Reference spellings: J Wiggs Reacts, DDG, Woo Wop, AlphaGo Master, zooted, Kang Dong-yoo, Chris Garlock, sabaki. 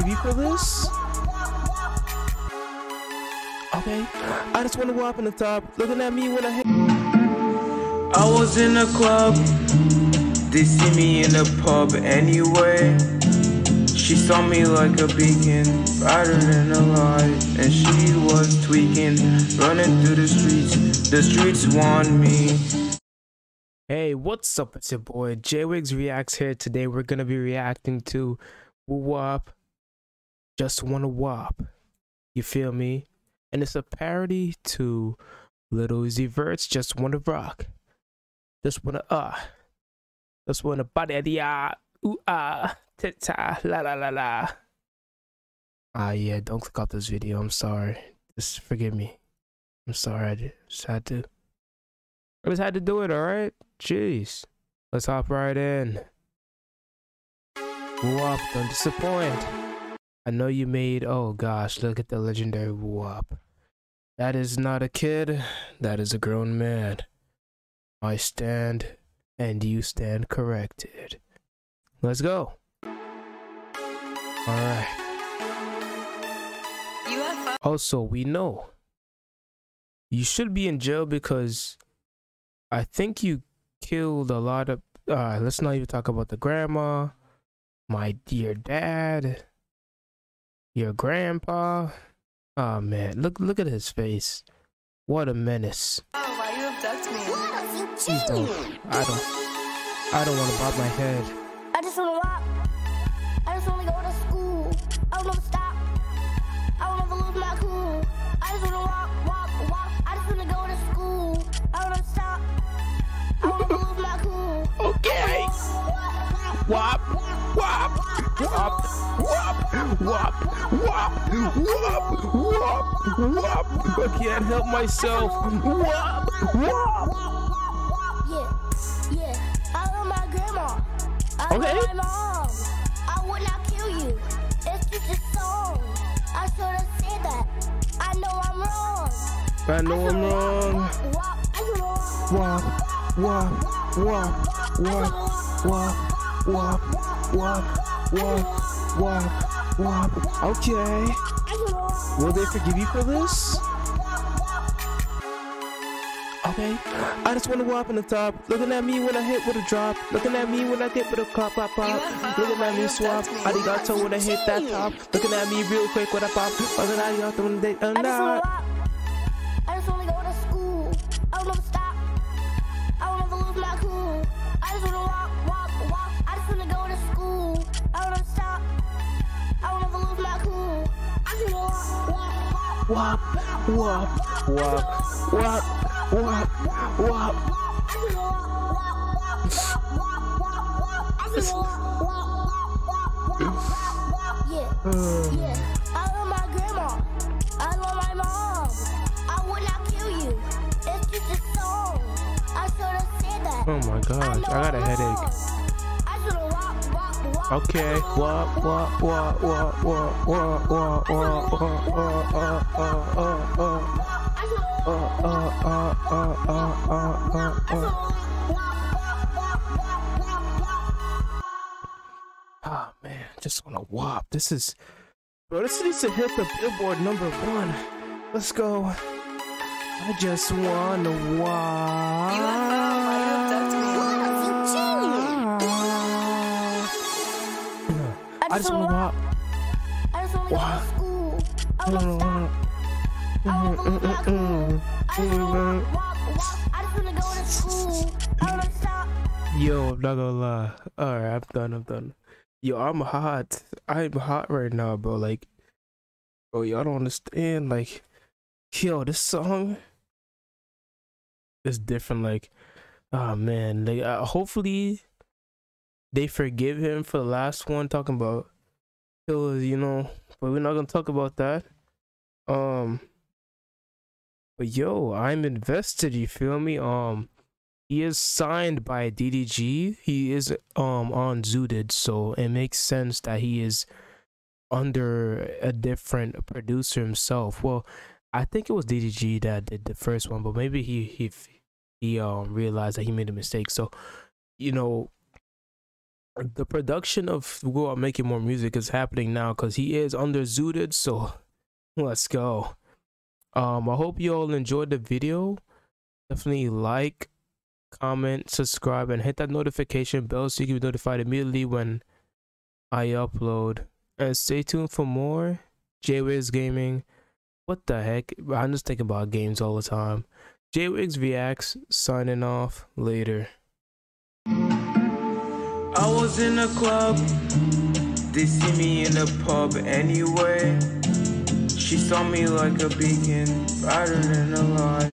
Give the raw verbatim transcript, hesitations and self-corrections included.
D D G for this? Okay, I just wanna wop in the top, looking at me with a head. I was in a club, they see me in a pub anyway. She saw me like a beacon, brighter than a light, and she was tweaking, running through the streets. The streets want me. Hey, what's up? It's your boy J Wiggs Reacts here. Today we're gonna be reacting to Woo Wop, Just Wanna Wop. You feel me? And it's a parody to Lil Uzi Vert's Just Wanna Rock. Just wanna uh Just wanna body the ah ooh ah ta la la la la. Ah yeah, don't click off this video. I'm sorry. Just forgive me. I'm sorry. I just had to. I just had to do it. All right. Jeez. Let's hop right in. Woo Wop, don't disappoint. I know you made. Oh gosh, look at the legendary Woo Wop. That is not a kid. That is a grown man. I stand, and you stand corrected. Let's go. Alright. Also, we know you should be in jail because I think you killed a lot of. Uh, let's not even talk about the grandma, my dear dad, your grandpa. Oh man, look look at his face. What a menace. Oh, why you abduct me? Please don't. I don't. I don't want to bob my head. I just want to walk. I just want to go to school. I don't want to stop. I don't want to lose my cool. I just want to walk, walk, walk. I just want to go to school. I don't want to stop. I want to lose my cool. Okay. Wop, wop, wop, wop, wop, wop, wop, wop, wop. I can't help myself. Wop, wop. Yeah, yeah. I love my grandma. I okay. love my mom. I would not kill you. It's just a song. I should have said that. I know I'm wrong. I know I I'm wrong. Wop, wop, wop, wop, wop, wop, wop, wop, wop. Okay. Will they forgive you for this? Okay, I just wanna wop in the top, looking at me when I hit with a drop, looking at me when I dip with a pop pop pop, looking at me swap, arigato when I hit that top, looking at me real quick when I pop, looking at y'all when they are not. I just wanna go to school, I don't wanna stop, I don't wanna lose my cool, I just wanna walk, walk, walk, I just wanna go to school, I don't wanna stop, I don't wanna lose my cool, I just wanna walk, walk, walk, walk, walk, walk, walk. Wop, wop. Yeah, yeah. I love my grandma. I love my mom. I would not kill you. It's just a song. I should have said that. Oh my gosh, I, I got a headache. Okay. Wop, wop, wop, wop, wop, wop, wop, wop, wop. Uh, uh, uh, uh, uh, uh, uh. Ah man, just wanna wop. This is, bro, this needs to hit the Billboard number one. Let's go. I just wanna wop. I just wanna wop. I just wanna wop. School. I don't know. I just wanna go to school. I wanna stop. Yo, I'm not gonna lie. Alright, I'm done, I'm done. Yo, I'm hot. I'm hot right now, bro. Like, bro, y'all don't understand. Like, yo, this song is different. Like, oh man. Like, uh, hopefully they forgive him for the last one, talking about killers, you know. But we're not gonna talk about that. Um. But yo, I'm invested, you feel me? Um, he is signed by D D G. He is um on Zooted, so it makes sense that he is under a different producer himself. Well, I think it was D D G that did the first one, but maybe he he he um realized that he made a mistake. So, you know, the production of Woo Wop making more music is happening now because he is under Zooted, so let's go. Um, I hope you all enjoyed the video. Definitely like, comment, subscribe, and hit that notification bell so you can be notified immediately when I upload. And stay tuned for more J Wiggs Gaming. What the heck? I'm just thinking about games all the time. J Wiggs Reacts, signing off. Later. I was in a club, they see me in a pub anyway. She saw me like a beacon, brighter than a light.